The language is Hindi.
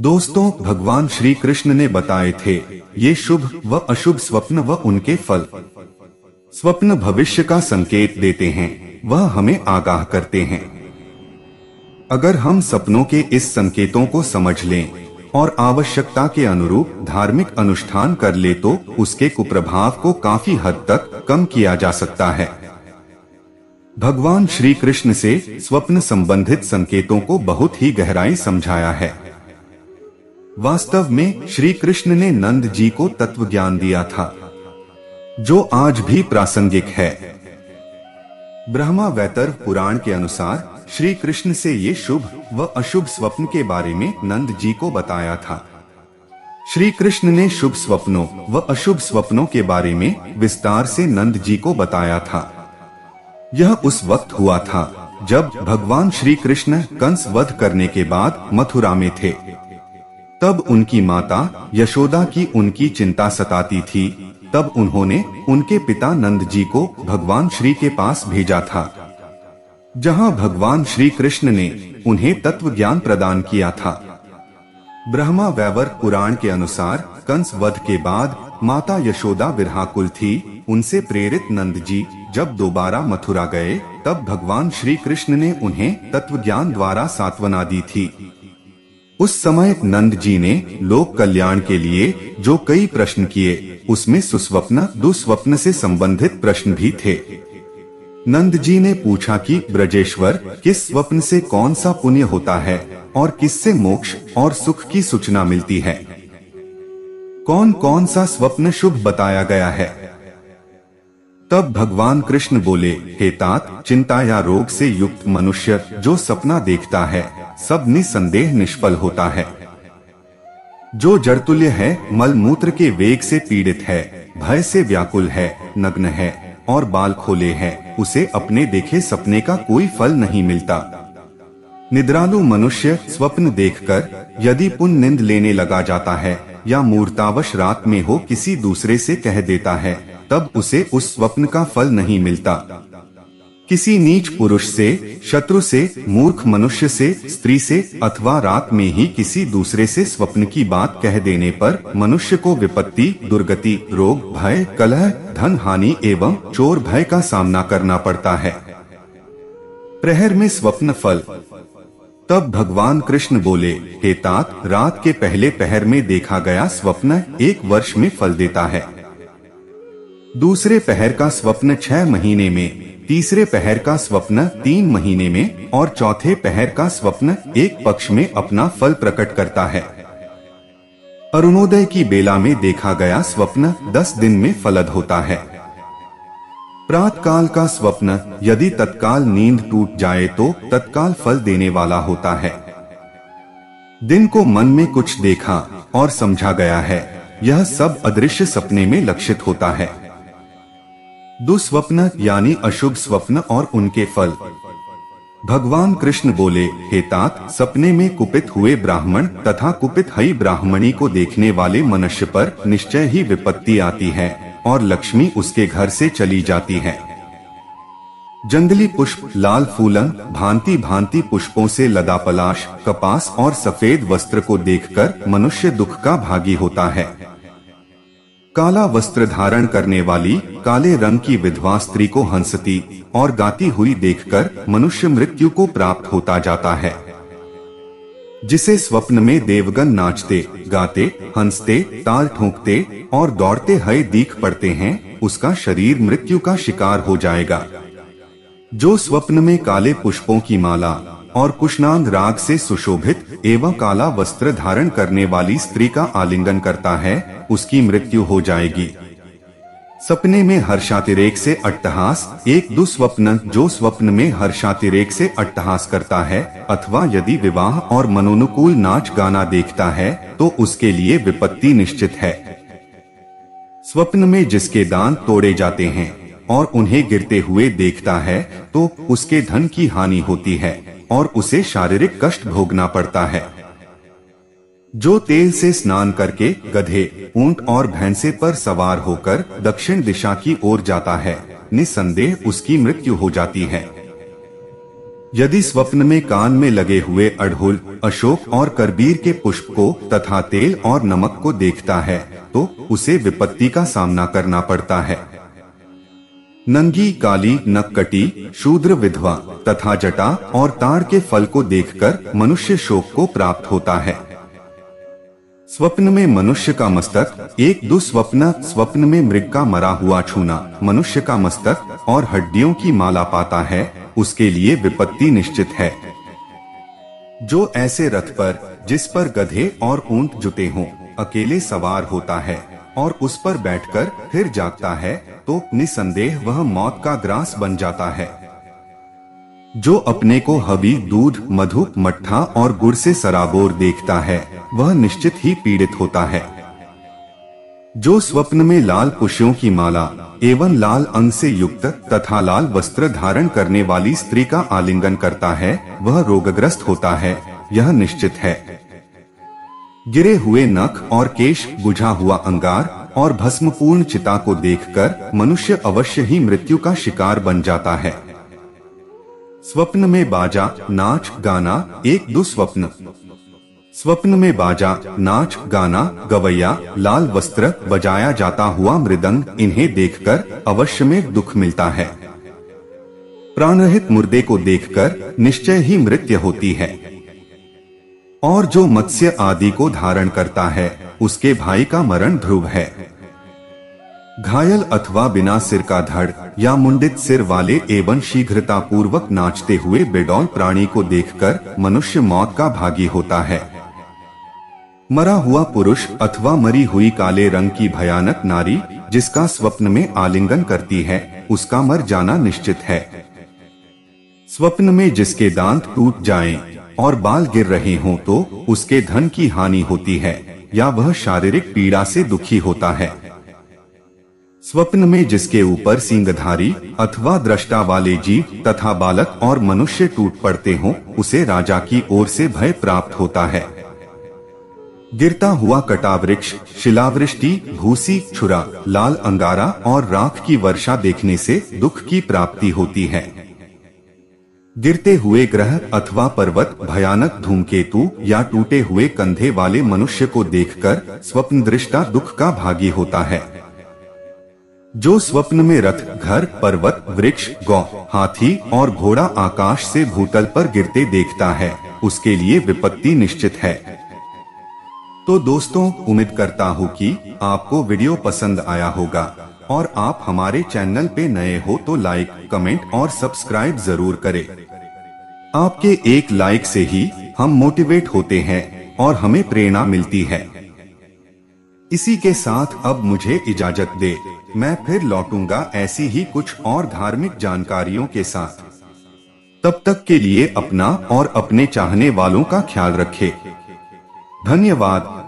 दोस्तों, भगवान श्री कृष्ण ने बताए थे ये शुभ व अशुभ स्वप्न व उनके फल। स्वप्न भविष्य का संकेत देते हैं, वह हमें आगाह करते हैं। अगर हम सपनों के इस संकेतों को समझ लें और आवश्यकता के अनुरूप धार्मिक अनुष्ठान कर ले तो उसके कुप्रभाव को काफी हद तक कम किया जा सकता है। भगवान श्री कृष्ण से स्वप्न संबंधित संकेतों को बहुत ही गहराई समझाया है। वास्तव में श्री कृष्ण ने नंद जी को तत्व ज्ञान दिया था, जो आज भी प्रासंगिक है। ब्रह्मावैतर पुराण के अनुसार श्री कृष्ण से ये शुभ व अशुभ स्वप्न के बारे में नंद जी को बताया था। श्री कृष्ण ने शुभ स्वप्नों व अशुभ स्वप्नों के बारे में विस्तार से नंद जी को बताया था। यह उस वक्त हुआ था जब भगवान श्री कृष्ण कंस वध करने के बाद मथुरा में थे। तब उनकी माता यशोदा की उनकी चिंता सताती थी। तब उन्होंने उनके पिता नंद जी को भगवान श्री के पास भेजा था, जहां भगवान श्री कृष्ण ने उन्हें तत्व ज्ञान प्रदान किया था। ब्रह्मावैवर्त पुराण के अनुसार कंस वध के बाद माता यशोदा विरहाकुल थी। उनसे प्रेरित नंद जी जब दोबारा मथुरा गए, तब भगवान श्री कृष्ण ने उन्हें तत्व ज्ञान द्वारा सांत्वना दी थी। उस समय नंद जी ने लोक कल्याण के लिए जो कई प्रश्न किए, उसमें सुस्वप्न दुस्वप्न से संबंधित प्रश्न भी थे। नंद जी ने पूछा कि ब्रजेश्वर, किस स्वप्न से कौन सा पुण्य होता है और किससे मोक्ष और सुख की सूचना मिलती है? कौन कौन सा स्वप्न शुभ बताया गया है? तब भगवान कृष्ण बोले, हे तात, चिंता या रोग से युक्त मनुष्य जो सपना देखता है, सब निसंदेह निष्फल होता है। जो जड़तुल्य है, मलमूत्र के वेग से पीड़ित है, भय से व्याकुल है, नग्न है और बाल खोले हैं, उसे अपने देखे सपने का कोई फल नहीं मिलता। निद्रालु मनुष्य स्वप्न देखकर यदि पुनः नींद लेने लगा जाता है या मूर्तावश रात में हो किसी दूसरे से कह देता है, तब उसे उस स्वप्न का फल नहीं मिलता। किसी नीच पुरुष से, शत्रु से, मूर्ख मनुष्य से, स्त्री से अथवा रात में ही किसी दूसरे से स्वप्न की बात कह देने पर मनुष्य को विपत्ति, दुर्गति, रोग, भय, कलह, धन हानि एवं चोर भय का सामना करना पड़ता है। प्रहर में स्वप्न फल। तब भगवान कृष्ण बोले, हे तात, रात के पहले पहर में देखा गया स्वप्न 1 वर्ष में फल देता है, दूसरे पहर का स्वप्न 6 महीने में, तीसरे पहर का स्वप्न 3 महीने में और चौथे पहर का स्वप्न 1 पक्ष में अपना फल प्रकट करता है। अरुणोदय की बेला में देखा गया स्वप्न 10 दिन में फलद होता है। प्रातःकाल का स्वप्न यदि तत्काल नींद टूट जाए तो तत्काल फल देने वाला होता है। दिन को मन में कुछ देखा और समझा गया है, यह सब अदृश्य सपने में लक्षित होता है। दुस्वप्न यानी अशुभ स्वप्न और उनके फल। भगवान कृष्ण बोले, हे तात, सपने में कुपित हुए ब्राह्मण तथा कुपित हई ब्राह्मणी को देखने वाले मनुष्य पर निश्चय ही विपत्ति आती है और लक्ष्मी उसके घर से चली जाती है। जंगली पुष्प, लाल फूलन, भांति भांति पुष्पों से लदा पलाश, कपास और सफेद वस्त्र को देखकर मनुष्य दुख का भागी होता है। काला वस्त्र धारण करने वाली, काले रंग की विधवा स्त्री को हंसती और गाती हुई देखकर मनुष्य मृत्यु को प्राप्त होता जाता है। जिसे स्वप्न में देवगण नाचते, गाते, हंसते, ताल ठोंकते और दौड़ते हुए दिख पड़ते हैं, उसका शरीर मृत्यु का शिकार हो जाएगा। जो स्वप्न में काले पुष्पों की माला और कुशनांग राग से सुशोभित एवं काला वस्त्र धारण करने वाली स्त्री का आलिंगन करता है, उसकी मृत्यु हो जाएगी। सपने में हर्षातिरेक से अट्टहास। एक दुस्वप्न जो स्वप्न में हर्षातिरेक से अट्टहास करता है अथवा यदि विवाह और मनोनुकूल नाच गाना देखता है तो उसके लिए विपत्ति निश्चित है। स्वप्न में जिसके दांत तोड़े जाते हैं और उन्हें गिरते हुए देखता है तो उसके धन की हानि होती है और उसे शारीरिक कष्ट भोगना पड़ता है। जो तेल से स्नान करके गधे, ऊंट और भैंसे पर सवार होकर दक्षिण दिशा की ओर जाता है, निसंदेह उसकी मृत्यु हो जाती है। यदि स्वप्न में कान में लगे हुए अड़हुल, अशोक और करबीर के पुष्प को तथा तेल और नमक को देखता है तो उसे विपत्ति का सामना करना पड़ता है। नंगी, काली, नककटी, शूद्र विधवा तथा जटा और ताड़ के फल को देखकर मनुष्य शोक को प्राप्त होता है। स्वप्न में मनुष्य का मस्तक, एक दुस्वप्न, स्वप्न में मृग का मरा हुआ छूना, मनुष्य का मस्तक और हड्डियों की माला पाता है, उसके लिए विपत्ति निश्चित है। जो ऐसे रथ पर, जिस पर गधे और ऊंट जुटे हों, अकेले सवार होता है और उस पर बैठकर फिर जागता है तो निसंदेह वह मौत का ग्रास बन जाता है। जो अपने को हबी, दूध, मधु, मट्ठा और गुड़ से सराबोर देखता है वह निश्चित ही पीड़ित होता है। जो स्वप्न में लाल कुशियों की माला एवं लाल अंग से युक्त तथा लाल वस्त्र धारण करने वाली स्त्री का आलिंगन करता है वह रोगग्रस्त होता है, यह निश्चित है। गिरे हुए नख और केश, बुझा हुआ अंगार और भस्मपूर्ण चिता को देखकर मनुष्य अवश्य ही मृत्यु का शिकार बन जाता है। स्वप्न में बाजा, नाच, गाना, एक दुस्वप्न। स्वप्न में बाजा, नाच, गाना, गवैया, लाल वस्त्र, बजाया जाता हुआ मृदंग, इन्हें देखकर अवश्य में दुख मिलता है। प्राणरहित मुर्दे को देखकर निश्चय ही मृत्यु होती है। और जो मत्स्य आदि को धारण करता है उसके भाई का मरण ध्रुव है। घायल अथवा बिना सिर का धड़ या मुंडित सिर वाले एवं शीघ्रता पूर्वक नाचते हुए बेडौल प्राणी को देखकर मनुष्य मौत का भागी होता है। मरा हुआ पुरुष अथवा मरी हुई काले रंग की भयानक नारी जिसका स्वप्न में आलिंगन करती है उसका मर जाना निश्चित है। स्वप्न में जिसके दांत टूट जाएं और बाल गिर रहे हों तो उसके धन की हानि होती है या वह शारीरिक पीड़ा से दुखी होता है। स्वप्न में जिसके ऊपर सींगधारी अथवा दृष्टा वाले जीव तथा बालक और मनुष्य टूट पड़ते हों उसे राजा की ओर से भय प्राप्त होता है। गिरता हुआ कटावृक्ष, शिलावृष्टि, भूसी, छुरा, लाल अंगारा और राख की वर्षा देखने से दुख की प्राप्ति होती है। गिरते हुए ग्रह अथवा पर्वत, भयानक धूमकेतु या टूटे हुए कंधे वाले मनुष्य को देखकर स्वप्नदृष्टा दुख का भागी होता है। जो स्वप्न में रथ, घर, पर्वत, वृक्ष, गौ, हाथी और घोड़ा आकाश से भूतल पर गिरते देखता है उसके लिए विपत्ति निश्चित है। तो दोस्तों, उम्मीद करता हूँ कि आपको वीडियो पसंद आया होगा और आप हमारे चैनल पे नए हो तो लाइक, कमेंट और सब्सक्राइब जरूर करें। आपके एक लाइक से ही हम मोटिवेट होते हैं और हमें प्रेरणा मिलती है। इसी के साथ अब मुझे इजाजत दे, मैं फिर लौटूंगा ऐसी ही कुछ और धार्मिक जानकारियों के साथ। तब तक के लिए अपना और अपने चाहने वालों का ख्याल रखें। धन्यवाद।